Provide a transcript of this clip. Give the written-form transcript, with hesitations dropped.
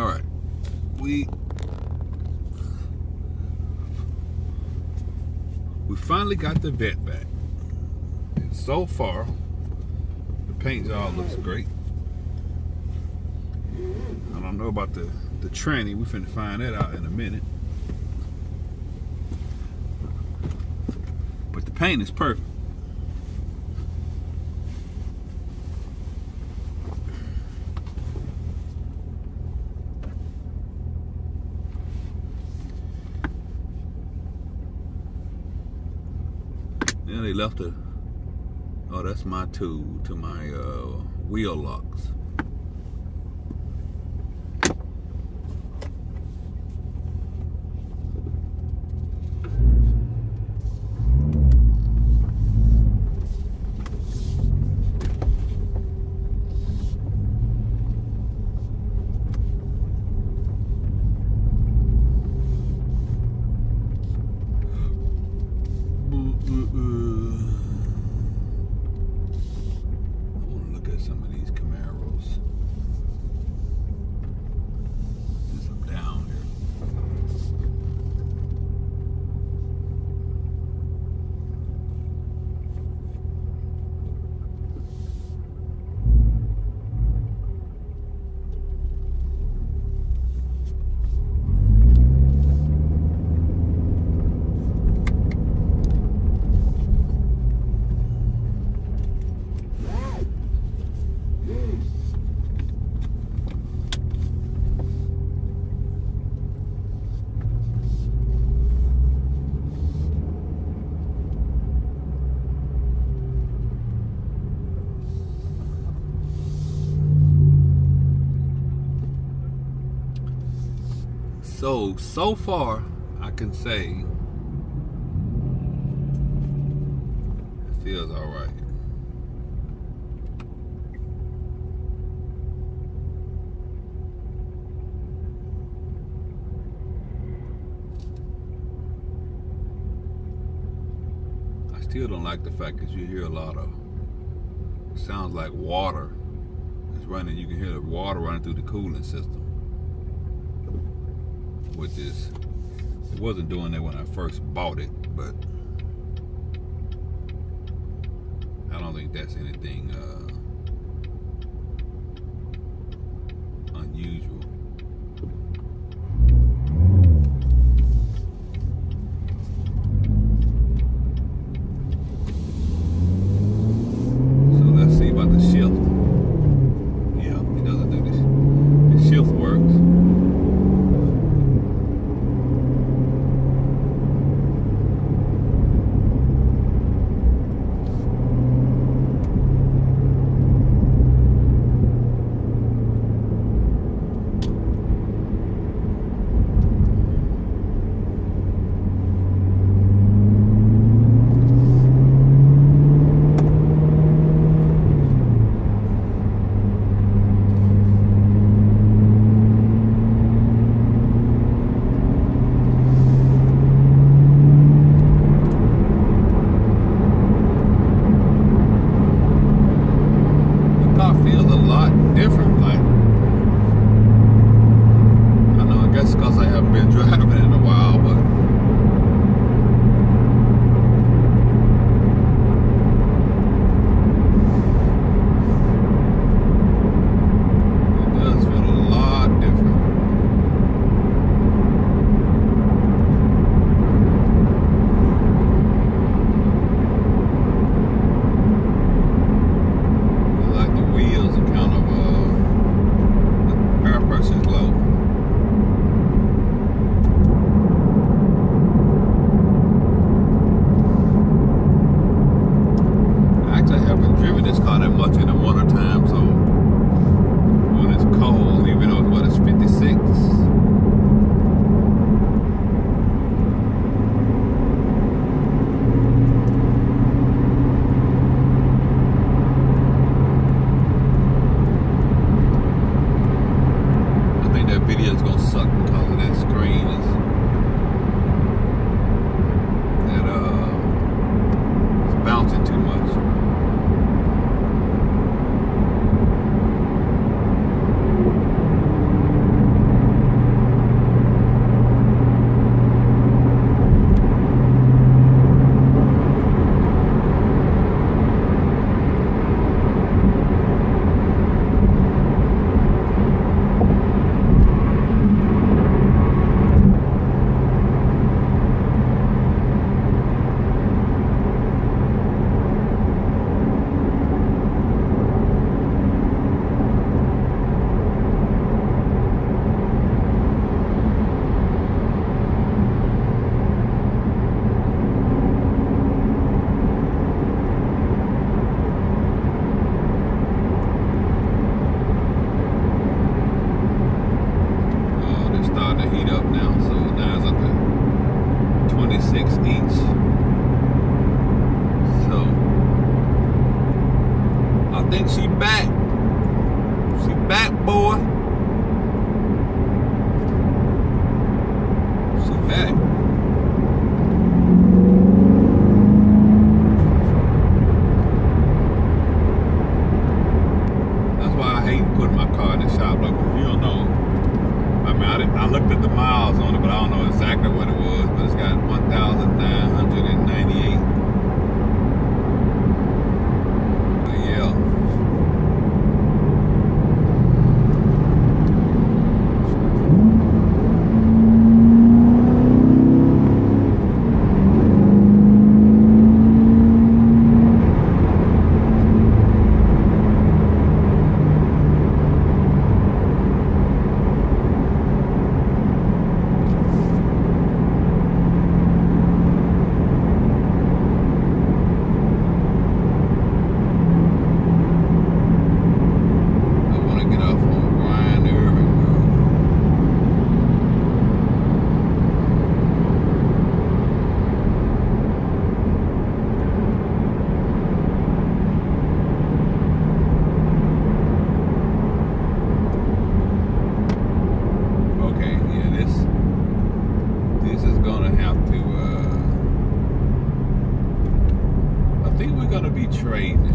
All right, we finally got the vet back. And so far, the paint job looks great. I don't know about the tranny. We finna find that out in a minute. But the paint is perfect. And they left a, oh, that's my tool to my wheel locks. So far, I can say it feels all right. I still don't like the fact that you hear a lot of, it sounds like water is running. You can hear the water running through the cooling system. With this, it wasn't doing that when I first bought it, but I don't think that's anything unusual. So let's see about the shift. Yeah, it doesn't do this. The shift works. think she back. She back, boy. She back. That's why I hate putting my car in the shop. Like, you don't know. I mean, I looked at the miles on it, but I don't know exactly what it was. But it's got 1,998. Trading.